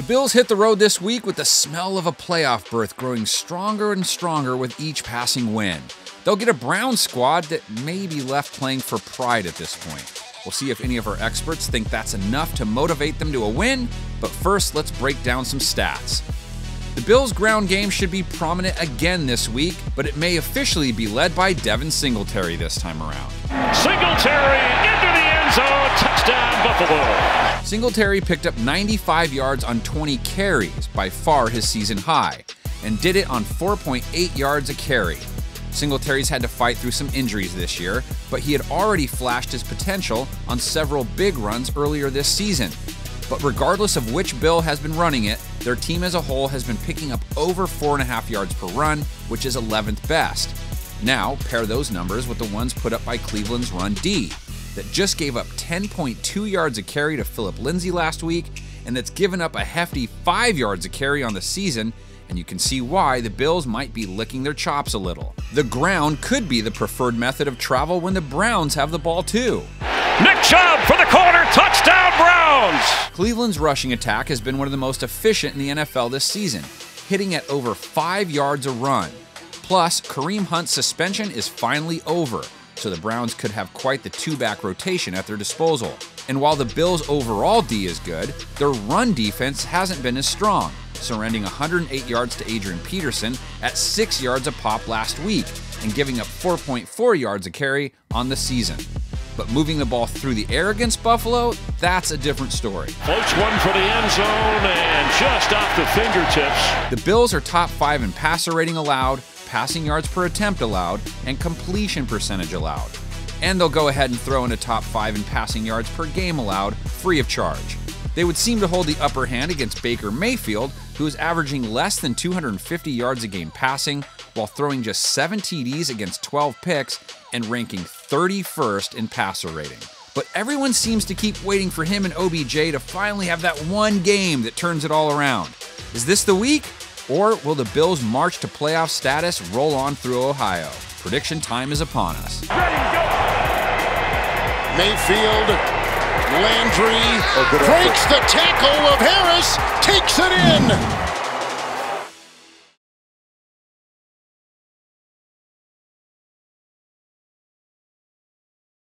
The Bills hit the road this week with the smell of a playoff berth growing stronger and stronger with each passing win. They'll get a Browns squad that may be left playing for pride at this point. We'll see if any of our experts think that's enough to motivate them to a win, but first let's break down some stats. The Bills' ground game should be prominent again this week, but it may officially be led by Devin Singletary this time around. Singletary into the end zone, touchdown Buffalo. Singletary picked up 95 yards on 20 carries, by far his season high, and did it on 4.8 yards a carry. Singletary's had to fight through some injuries this year, but he had already flashed his potential on several big runs earlier this season. But regardless of which Bill has been running it, their team as a whole has been picking up over 4.5 yards per run, which is 11th best. Now, pair those numbers with the ones put up by Cleveland's run D, that just gave up 10.2 yards a carry to Philip Lindsay last week, and that's given up a hefty 5 yards a carry on the season, and you can see why the Bills might be licking their chops a little. The ground could be the preferred method of travel when the Browns have the ball too. Nick Chubb for the corner, touchdown Browns! Cleveland's rushing attack has been one of the most efficient in the NFL this season, hitting at over 5 yards a run. Plus, Kareem Hunt's suspension is finally over, so the Browns could have quite the two-back rotation at their disposal. And while the Bills' overall D is good, their run defense hasn't been as strong, surrendering 108 yards to Adrian Peterson at 6 yards a pop last week and giving up 4.4 yards a carry on the season. But moving the ball through the air against Buffalo, that's a different story. Close one for the end zone and just off the fingertips. The Bills are top 5 in passer rating allowed, passing yards per attempt allowed, and completion percentage allowed. And they'll go ahead and throw in a top 5 in passing yards per game allowed, free of charge. They would seem to hold the upper hand against Baker Mayfield, who is averaging less than 250 yards a game passing, while throwing just 7 TDs against 12 picks and ranking 31st in passer rating. But everyone seems to keep waiting for him and OBJ to finally have that one game that turns it all around. Is this the week? Or will the Bills' march to playoff status roll on through Ohio? Prediction time is upon us. Ready, go! Mayfield. Landry breaks the tackle of Harris, takes it in.